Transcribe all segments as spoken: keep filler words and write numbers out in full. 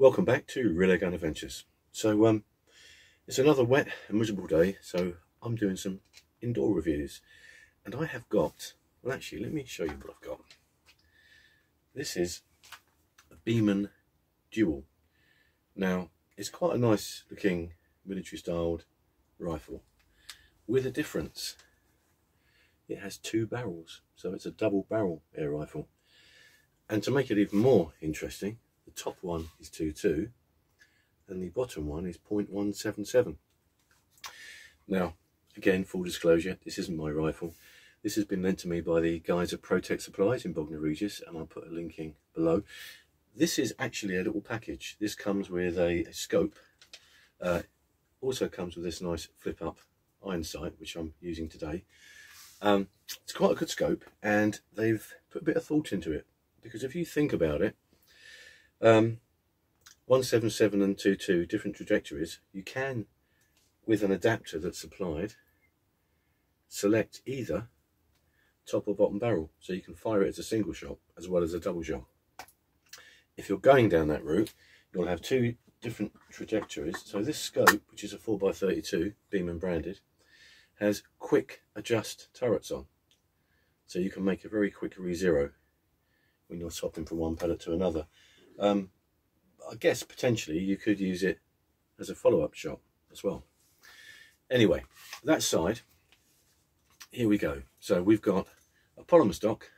Welcome back to Real Airgun Adventures. So um, it's another wet and miserable day, so I'm doing some indoor reviews. And I have got, well actually let me show you what I've got. This is a Beeman Dual. Now it's quite a nice looking military styled rifle with a difference. It has two barrels, so it's a double barrel air rifle. And to make it even more interesting, the top one is two point two and the bottom one is point one seven seven. Now, again, full disclosure, this isn't my rifle. This has been lent to me by the guys at Protek Supplies in Bognor Regis, and I'll put a link in below. This is actually a little package. This comes with a, a scope. Uh, also comes with this nice flip-up iron sight, which I'm using today. Um, it's quite a good scope, and they've put a bit of thought into it. Because if you think about it, um, one seven seven and two point two, different trajectories, you can, with an adapter that's supplied, select either top or bottom barrel. So you can fire it as a single shot as well as a double shot. If you're going down that route, you'll have two different trajectories. So this scope, which is a four by thirty-two, Beeman branded, has quick adjust turrets on. So you can make a very quick re-zero when you're swapping from one pellet to another. Um, I guess potentially you could use it as a follow-up shot as well. Anyway, that side, here we go. So we've got a polymer stock,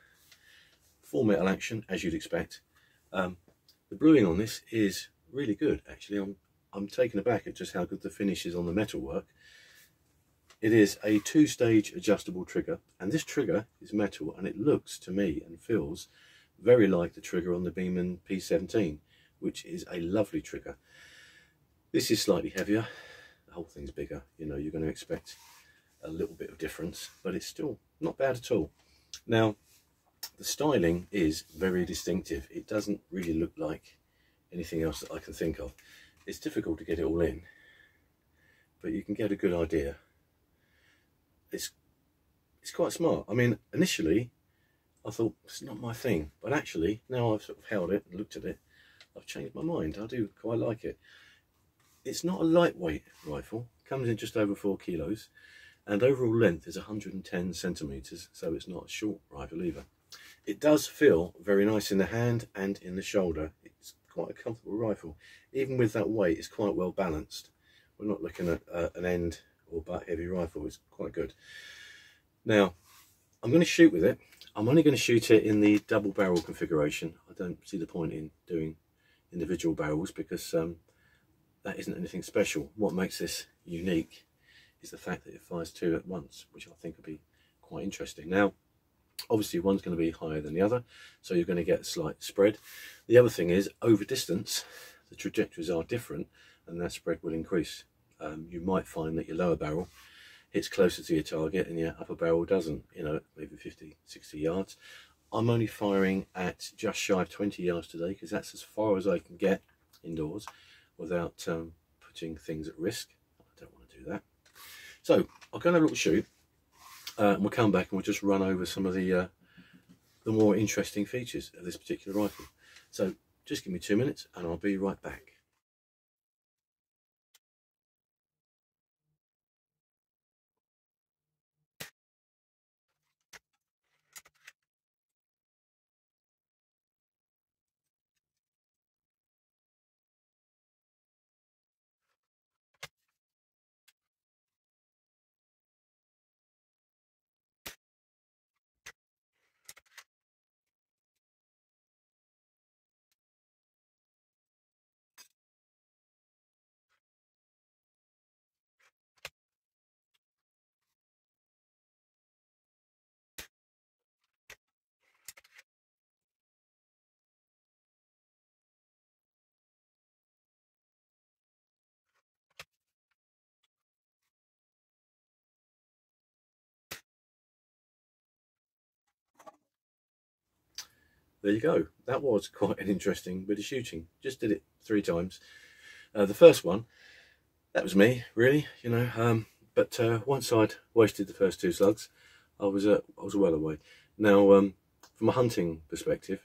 full metal action, as you'd expect. Um, the bluing on this is really good, actually. I'm, I'm taken aback at just how good the finish is on the metal work. It is a two-stage adjustable trigger, and this trigger is metal, and it looks to me and feels very like the trigger on the Beeman P seventeen, which is a lovely trigger. This is slightly heavier, the whole thing's bigger, you know, you're going to expect a little bit of difference, but it's still not bad at all. Now, the styling is very distinctive. It doesn't really look like anything else that I can think of. It's difficult to get it all in, but you can get a good idea. It's, it's quite smart. I mean, initially, I thought, it's not my thing, but actually, now I've sort of held it and looked at it, I've changed my mind. I do quite like it. It's not a lightweight rifle, it comes in just over four kilos, and overall length is one hundred and ten centimetres, so it's not a short rifle either. It does feel very nice in the hand and in the shoulder. It's quite a comfortable rifle. Even with that weight, it's quite well balanced. We're not looking at uh, an end or butt heavy rifle, it's quite good. Now, I'm going to shoot with it. I'm only going to shoot it in the double barrel configuration. I don't see the point in doing individual barrels because um, that isn't anything special. What makes this unique is the fact that it fires two at once, which I think would be quite interesting. Now, obviously one's going to be higher than the other, so you're going to get a slight spread. The other thing is, over distance, the trajectories are different and that spread will increase. Um, you might find that your lower barrel hits closer to your target and your upper barrel doesn't, you know, maybe fifty, sixty yards. I'm only firing at just shy of twenty yards today because that's as far as I can get indoors without um, putting things at risk. I don't want to do that. So I'll go and have a little shoot uh, and we'll come back and we'll just run over some of the, uh, the more interesting features of this particular rifle. So just give me two minutes and I'll be right back. There you go. That was quite an interesting bit of shooting. Just did it three times. Uh, the first one, that was me, really, you know. Um, but uh, once I'd wasted the first two slugs, I was uh, I was well away. Now, um, from a hunting perspective,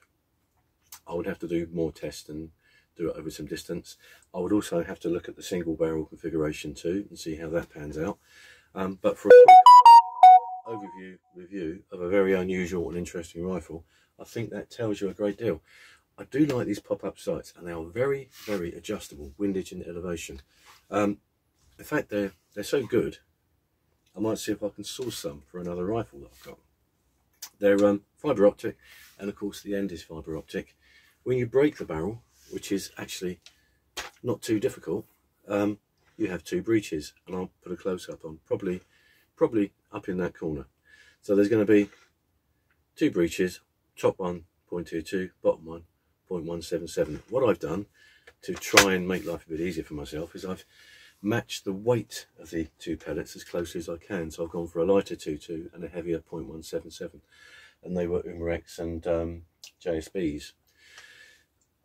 I would have to do more tests and do it over some distance. I would also have to look at the single barrel configuration too and see how that pans out. Um, but for a quick overview review of a very unusual and interesting rifle, I think that tells you a great deal. I do like these pop-up sights, and they are very, very adjustable, windage and elevation. Um, in fact, they're, they're so good, I might see if I can source some for another rifle that I've got. They're um, fibre optic, and of course the end is fibre optic. When you break the barrel, which is actually not too difficult, um, you have two breaches, and I'll put a close-up on, probably, probably up in that corner. So there's going to be two breaches, top one, point two two, bottom one, point one seven seven. What I've done to try and make life a bit easier for myself is I've matched the weight of the two pellets as closely as I can. So I've gone for a lighter point two two and a heavier point one seven seven. And they were Umarex and um, J S Bs.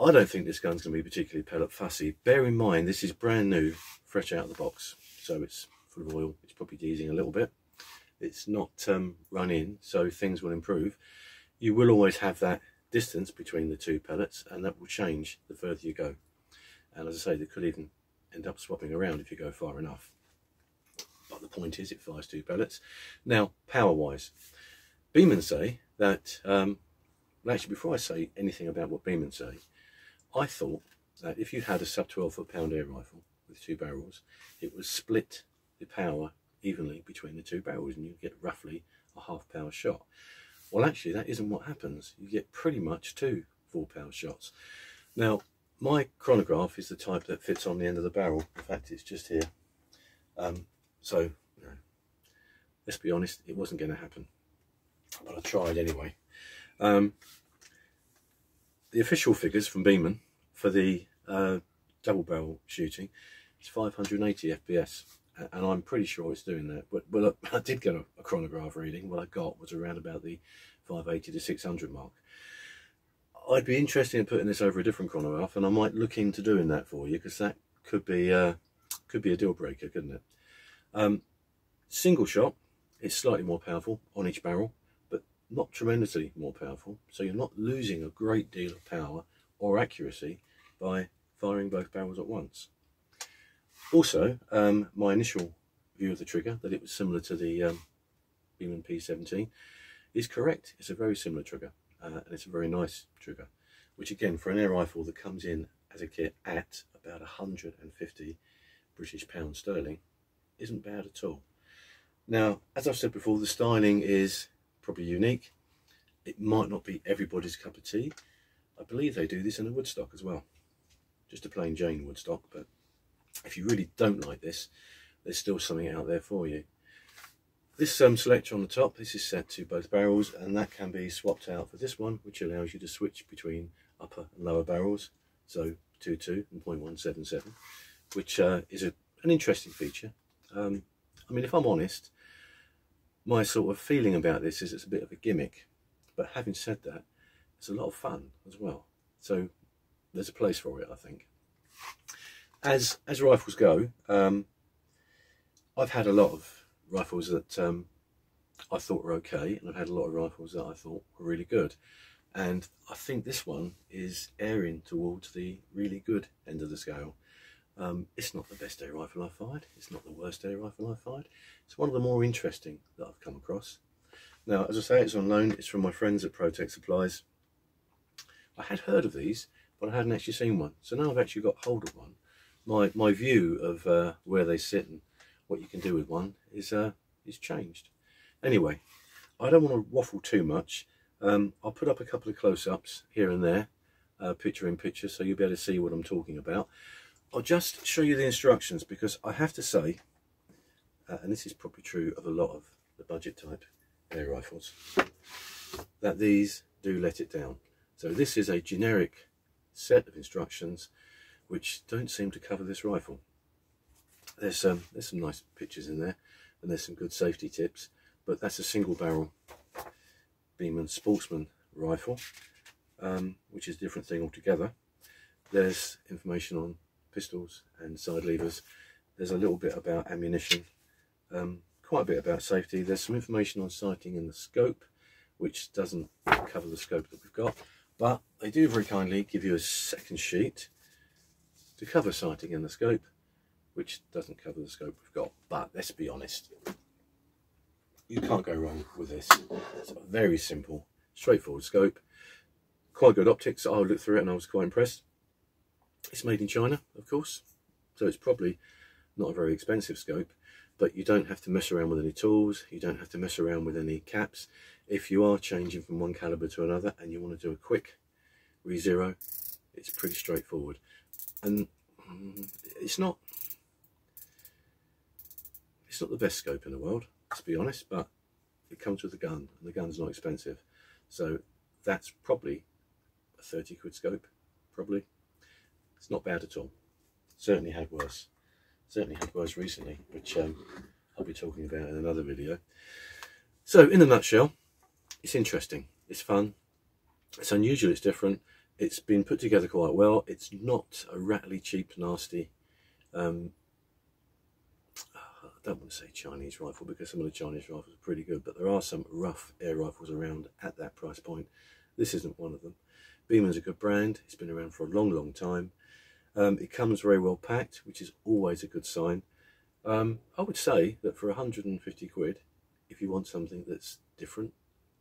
I don't think this gun's going to be particularly pellet fussy. Bear in mind, this is brand new, fresh out of the box. So it's full of oil. It's probably deezing a little bit. It's not um, run in, so things will improve. You will always have that distance between the two pellets, and that will change the further you go. And as I say, they could even end up swapping around if you go far enough. But the point is, it fires two pellets. Now, power-wise, Beeman say that, um, well, actually, before I say anything about what Beeman say, I thought that if you had a sub twelve foot pound air rifle with two barrels, it would split the power evenly between the two barrels, and you'd get roughly a half-power shot. Well, actually, that isn't what happens. You get pretty much two four-power shots. Now, my chronograph is the type that fits on the end of the barrel. In fact, it's just here. Um, so, you know, let's be honest, it wasn't going to happen. But I tried anyway. Um, the official figures from Beeman for the uh, double-barrel shooting is five hundred eighty F P S. And I'm pretty sure it's doing that. But well, I did get a, a chronograph reading. What I got was around about the five eighty to six hundred mark. I'd be interested in putting this over a different chronograph, and I might look into doing that for you, because that could be uh, could be a deal breaker, couldn't it? Um, single shot, it's slightly more powerful on each barrel, but not tremendously more powerful. So you're not losing a great deal of power or accuracy by firing both barrels at once. Also, um, my initial view of the trigger, that it was similar to the um, Beeman P seventeen, is correct. It's a very similar trigger, uh, and it's a very nice trigger, which again, for an air rifle that comes in as a kit at about one hundred and fifty British pounds sterling, isn't bad at all. Now, as I've said before, the styling is probably unique. It might not be everybody's cup of tea. I believe they do this in a Woodstock as well. Just a plain Jane Woodstock, but if you really don't like this, there's still something out there for you. This um, selector on the top, this is set to both barrels, and that can be swapped out for this one, which allows you to switch between upper and lower barrels, so point two two and point one seven seven, which uh, is a, an interesting feature. Um, I mean, if I'm honest, my sort of feeling about this is it's a bit of a gimmick, but having said that, it's a lot of fun as well. So there's a place for it, I think. As, as rifles go, um, I've had a lot of rifles that um, I thought were okay, and I've had a lot of rifles that I thought were really good. And I think this one is erring towards the really good end of the scale. Um, it's not the best air rifle I've fired. It's not the worst air rifle I've fired. It's one of the more interesting that I've come across. Now, as I say, it's on loan. It's from my friends at Protek Supplies. I had heard of these, but I hadn't actually seen one. So now I've actually got hold of one. My, my view of uh, where they sit and what you can do with one is, uh, is changed. Anyway, I don't want to waffle too much. Um, I'll put up a couple of close-ups here and there, uh, picture in picture, so you'll be able to see what I'm talking about. I'll just show you the instructions, because I have to say, uh, and this is probably true of a lot of the budget-type air rifles, that these do let it down. So this is a generic set of instructions which don't seem to cover this rifle. There's, um, there's some nice pictures in there, and there's some good safety tips, but that's a single barrel Beeman Sportsman rifle, um, which is a different thing altogether. There's information on pistols and side levers. There's a little bit about ammunition, um, quite a bit about safety. There's some information on sighting and the scope, which doesn't cover the scope that we've got, but they do very kindly give you a second sheet to cover sighting in the scope, which doesn't cover the scope we've got, but let's be honest, you can't go wrong with this. It's a very simple, straightforward scope, quite good optics. I looked through it and I was quite impressed. It's made in China, of course, so it's probably not a very expensive scope, but you don't have to mess around with any tools, you don't have to mess around with any caps. If you are changing from one caliber to another and you want to do a quick re-zero, it's pretty straightforward. And it's not it's not the best scope in the world, to be honest, but it comes with a gun, and the gun's not expensive, so that's probably a thirty quid scope, probably. It's not bad at all. Certainly had worse. Certainly had worse recently, which um, I'll be talking about in another video. So in a nutshell, it's interesting, it's fun, it's unusual, it's different, it's been put together quite well. It's not a rattly, cheap, nasty, um, I don't want to say Chinese rifle, because some of the Chinese rifles are pretty good, but there are some rough air rifles around at that price point. This isn't one of them. Beeman's a good brand, it's been around for a long, long time. Um, it comes very well packed, which is always a good sign. Um, I would say that for a hundred and fifty quid, if you want something that's different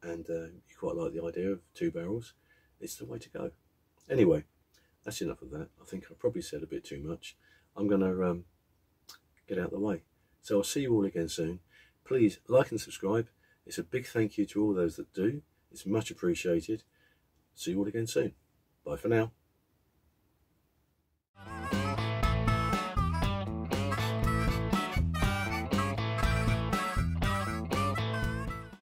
and uh, you quite like the idea of two barrels, it's the way to go. Anyway, that's enough of that. I think I've probably said a bit too much. I'm going to um, get out of the way. So I'll see you all again soon. Please like and subscribe. It's a big thank you to all those that do. It's much appreciated. See you all again soon. Bye for now.